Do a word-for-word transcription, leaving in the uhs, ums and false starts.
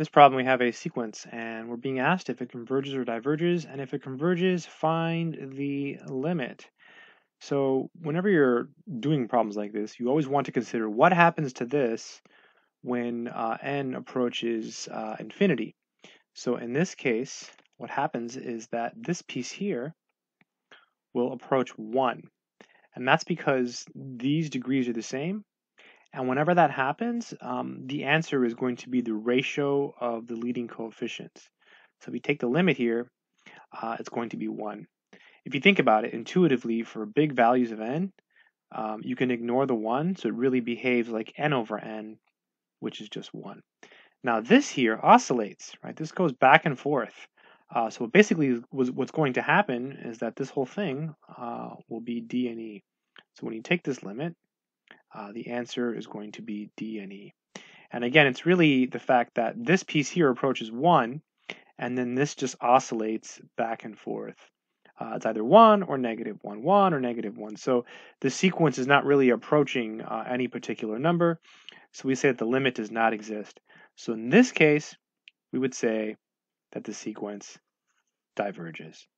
this problem, we have a sequence, and we're being asked if it converges or diverges, and if it converges, find the limit. So whenever you're doing problems like this, you always want to consider what happens to this when uh, n approaches uh, infinity. So in this case, what happens is that this piece here will approach one. And that's because these degrees are the same. And whenever that happens, um, the answer is going to be the ratio of the leading coefficients. So if we take the limit here, uh, it's going to be one. If you think about it intuitively, for big values of n, um, you can ignore the one, so it really behaves like n over n, which is just one. Now this here oscillates, right? This goes back and forth. Uh, so basically was, what's going to happen is that this whole thing uh, will be d and e. So when you take this limit, uh, the answer is going to be d and e. And again, it's really the fact that this piece here approaches one, and then this just oscillates back and forth. Uh, it's either one or negative one, one or negative one. So the sequence is not really approaching uh, any particular number. So we say that the limit does not exist. So in this case, we would say that the sequence diverges.